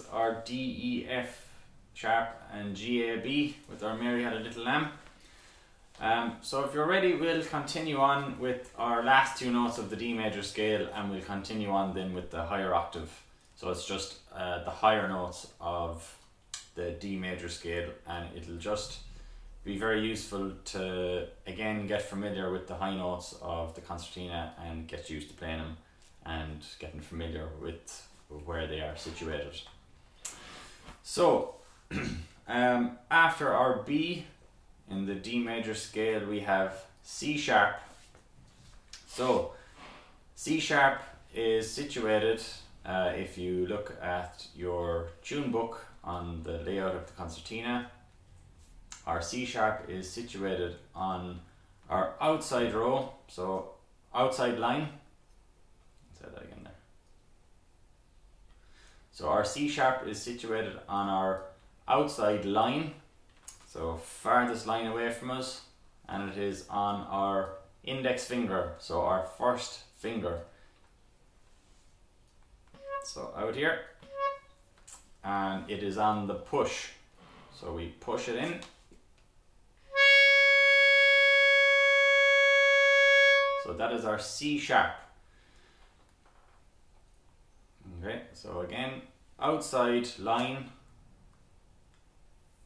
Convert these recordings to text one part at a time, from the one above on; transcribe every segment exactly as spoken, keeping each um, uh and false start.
notes are D, E, F sharp and G, A, B with our Mary Had a Little Lamb. Um, so if you're ready, we'll continue on with our last two notes of the D major scale, and we'll continue on then with the higher octave. So it's just uh, the higher notes of the D major scale, and it'll just be very useful to again get familiar with the high notes of the concertina and get used to playing them and getting familiar with where they are situated. So um, after our B in the D major scale, we have C sharp. So C sharp is situated, uh, if you look at your tune book on the layout of the concertina, our C sharp is situated on our outside row, so outside line. Say that again there. So our C sharp is situated on our outside line, so farthest line away from us, and it is on our index finger, so our first finger. So out here, and it is on the push, so we push it in. So that is our C sharp. Okay, so again, outside line,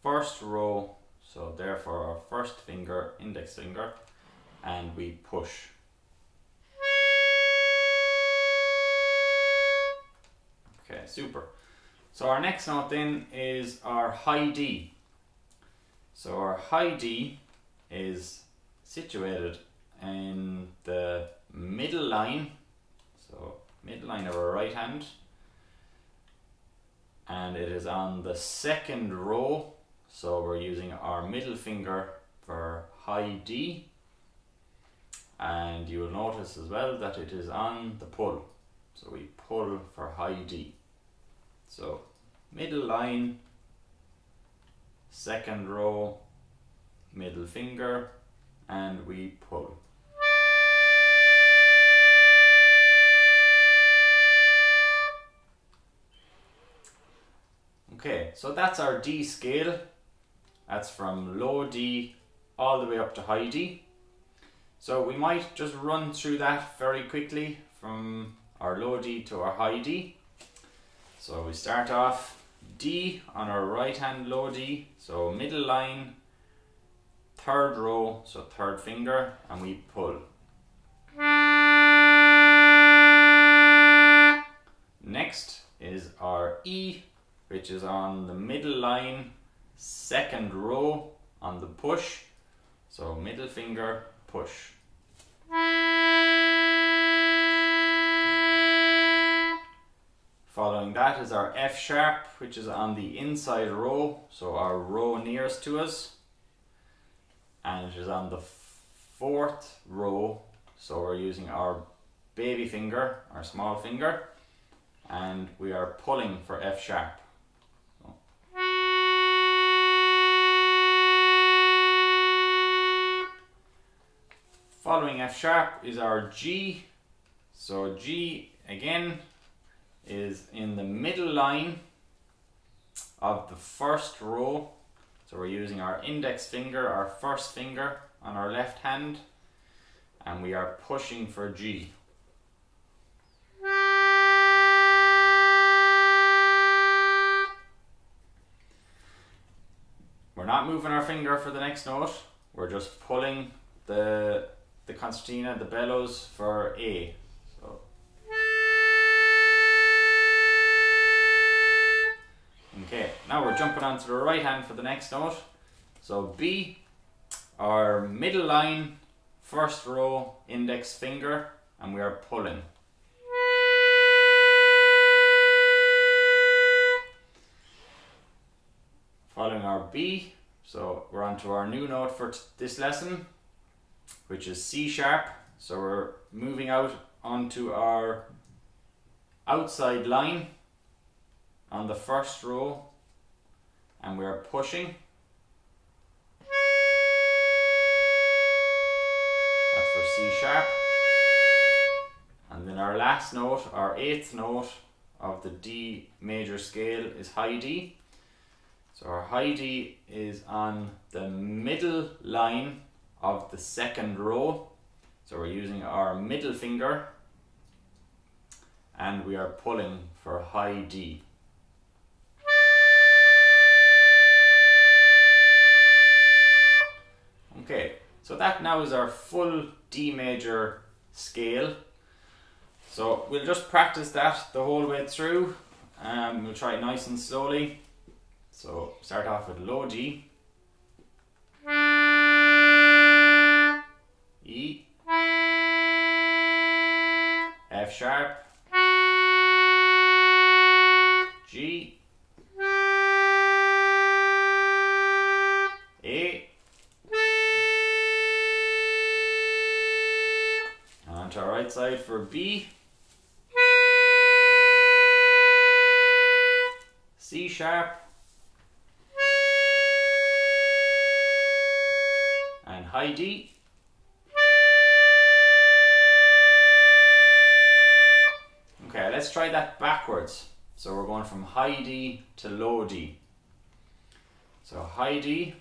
first row, so therefore our first finger, index finger, and we push. Okay, super. So our next note then is our high D. So our high D is situated in the middle line, so middle line of our right hand, and it is on the second row. So we're using our middle finger for high D, and you will notice as well that it is on the pull. So we pull for high D. So middle line, second row, middle finger, and we pull. Okay, so that's our D scale. That's from low D all the way up to high D. So we might just run through that very quickly from our low D to our high D. So we start off D on our right hand, low D, so middle line, third row, so third finger, and we pull. Next is our E, which is on the middle line, second row, on the push, so middle finger, push. Following that is our F sharp, which is on the inside row, so our row nearest to us, and it is on the fourth row, so we're using our baby finger, our small finger, and we are pulling for F sharp. Following F sharp is our G. So G again is in the middle line of the first row. So we're using our index finger, our first finger on our left hand, and we are pushing for G. We're not moving our finger for the next note, we're just pulling the the concertina, the bellows, for A. So okay, now we're jumping onto the right hand for the next note. So B, our middle line, first row, index finger, and we are pulling. Following our B, so we're on to our new note for this lesson, which is C sharp. So we're moving out onto our outside line on the first row, and we are pushing. That's for C sharp. And then our last note, our eighth note of the D major scale is high D. So our high D is on the middle line of the second row. So we're using our middle finger and we are pulling for high D. Okay, so that now is our full D major scale. So we'll just practice that the whole way through. Um, we'll try it nice and slowly. So start off with low D, E, F sharp, G, A, and to our right side for B, C sharp, and high D. Okay, let's try that backwards. So we're going from high D to low D. So high D,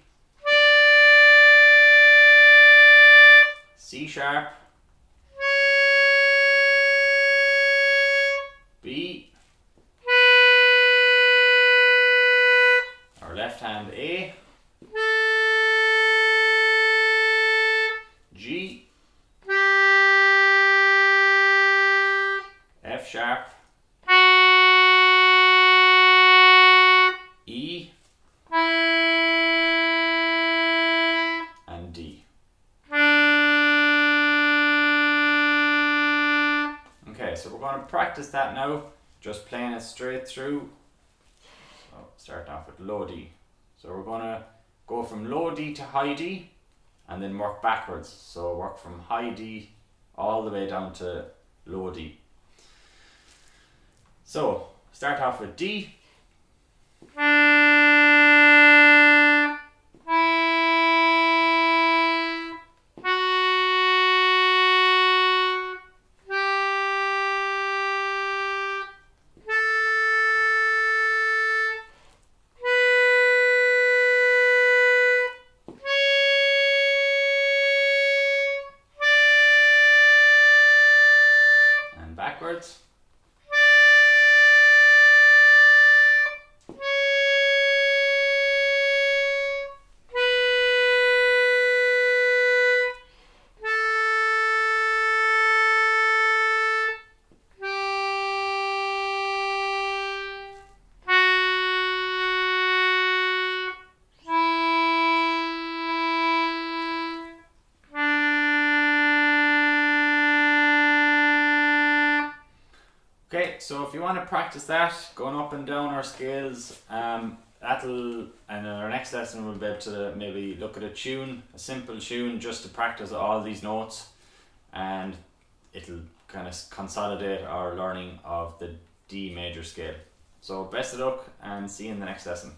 C sharp, B, our left hand A, G, F sharp, E, and D. Okay, so we're going to practice that now, just playing it straight through. So start off with low D. So we're going to go from low D to high D, and then work backwards. So work from high D all the way down to low D. So start off with D, backwards, okay, so if you want to practice that, going up and down our scales, um, that'll, and in our next lesson we'll be able to maybe look at a tune, a simple tune, just to practice all these notes, and it'll kind of consolidate our learning of the D major scale. So best of luck and see you in the next lesson.